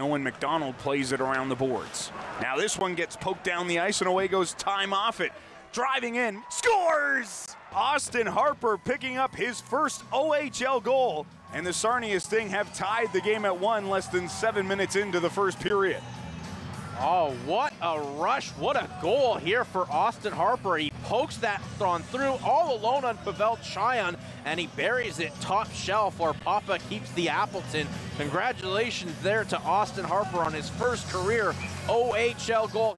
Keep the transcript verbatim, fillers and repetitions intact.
Owen McDonald plays it around the boards. Now this one gets poked down the ice and away goes Time off it. Driving in, scores! Austin Harper picking up his first O H L goal, and the Sarnia Sting have tied the game at one less than seven minutes into the first period. Oh, what a rush, what a goal here for Austin Harper. He pokes that on through all alone on Pavel Cajan, and he buries it top shelf, or Papa keeps the Appleton. Congratulations there to Austin Harper on his first career O H L goal.